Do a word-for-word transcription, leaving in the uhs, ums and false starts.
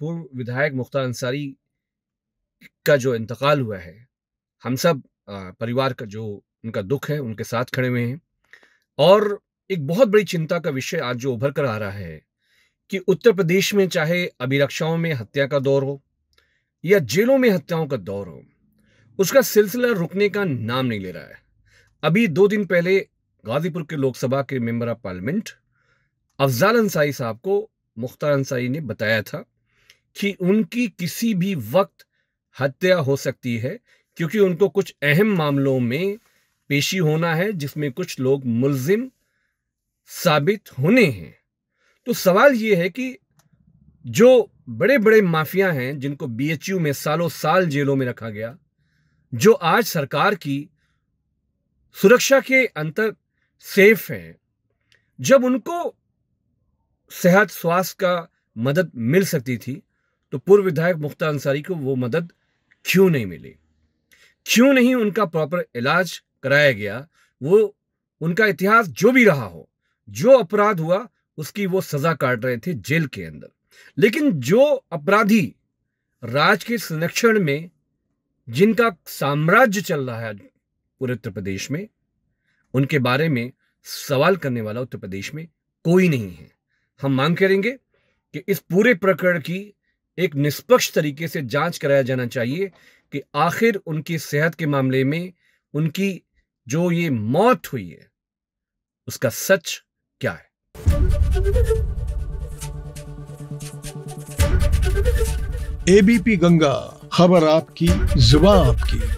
पूर्व विधायक मुख्तार अंसारी का जो इंतकाल हुआ है, हम सब परिवार का जो उनका दुख है उनके साथ खड़े हुए हैं। और एक बहुत बड़ी चिंता का विषय आज जो उभर कर आ रहा है कि उत्तर प्रदेश में चाहे अभिरक्षाओं में हत्या का दौर हो या जेलों में हत्याओं का दौर हो, उसका सिलसिला रुकने का नाम नहीं ले रहा है। अभी दो दिन पहले गाजीपुर के लोकसभा के member of parliament Afzal Ansari साहब को मुख्तार अंसारी ने बताया था कि उनकी किसी भी वक्त हत्या हो सकती है, क्योंकि उनको कुछ अहम मामलों में पेशी होना है जिसमें कुछ लोग मुलजिम साबित होने हैं। तो सवाल ये है कि जो बड़े बड़े माफिया हैं जिनको बीएचयू में सालों साल जेलों में रखा गया, जो आज सरकार की सुरक्षा के अंतर सेफ हैं, जब उनको सेहत स्वास्थ्य का मदद मिल सकती थी तो पूर्व विधायक मुख्तार अंसारी को वो मदद क्यों नहीं मिली? क्यों नहीं उनका प्रॉपर इलाज कराया गया? वो उनका इतिहास जो भी रहा हो, जो अपराध हुआ उसकी वो सजा काट रहे थे जेल के अंदर, लेकिन जो अपराधी राज के संरक्षण में जिनका साम्राज्य चल रहा है पूरे उत्तर प्रदेश में, उनके बारे में सवाल करने वाला उत्तर प्रदेश में कोई नहीं है। हम मांग करेंगे कि इस पूरे प्रकरण की एक निष्पक्ष तरीके से जांच कराया जाना चाहिए कि आखिर उनकी सेहत के मामले में उनकी जो ये मौत हुई है उसका सच क्या है। एबीपी गंगा, खबर आपकी, जुबान आपकी।